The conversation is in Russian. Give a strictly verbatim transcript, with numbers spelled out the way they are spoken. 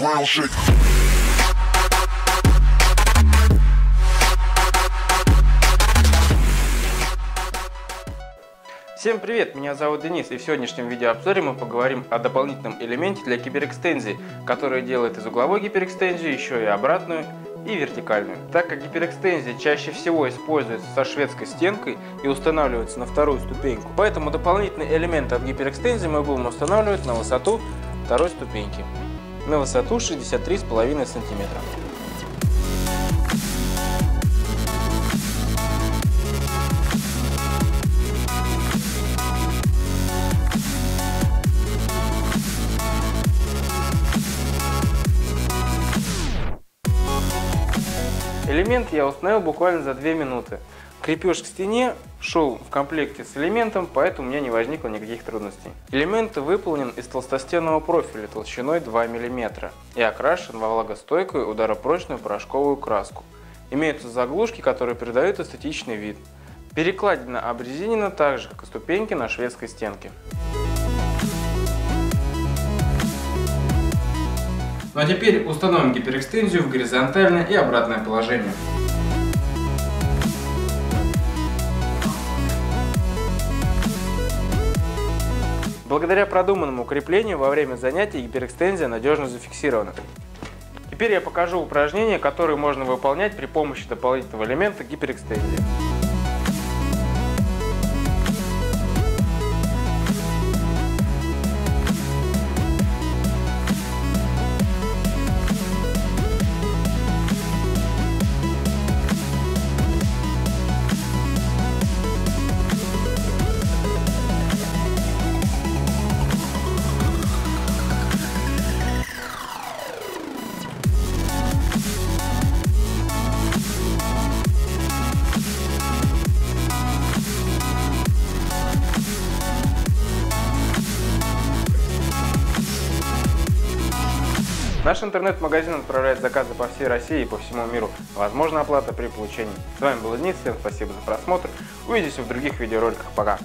real shit. Всем привет, меня зовут Денис, и в сегодняшнем видеообзоре мы поговорим о дополнительном элементе для гиперэкстензии, который делает из угловой гиперэкстензии еще и обратную и вертикальную. Так как гиперэкстензия чаще всего используется со шведской стенкой и устанавливается на вторую ступеньку, поэтому дополнительный элемент от гиперэкстензии мы будем устанавливать на высоту второй ступеньки, на высоту шестьдесят три и пять сантиметра. Элемент я установил буквально за две минуты. Крепеж к стене шел в комплекте с элементом, поэтому у меня не возникло никаких трудностей. Элемент выполнен из толстостенного профиля толщиной два миллиметра и окрашен во влагостойкую ударопрочную порошковую краску. Имеются заглушки, которые придают эстетичный вид. Перекладина обрезинена так же, как и ступеньки на шведской стенке. Ну а теперь установим гиперэкстензию в горизонтальное и обратное положение. Благодаря продуманному креплению во время занятий гиперэкстензия надежно зафиксирована. Теперь я покажу упражнения, которые можно выполнять при помощи дополнительного элемента гиперэкстензии. Наш интернет-магазин отправляет заказы по всей России и по всему миру. Возможна оплата при получении. С вами был Денис, всем спасибо за просмотр. Увидимся в других видеороликах. Пока!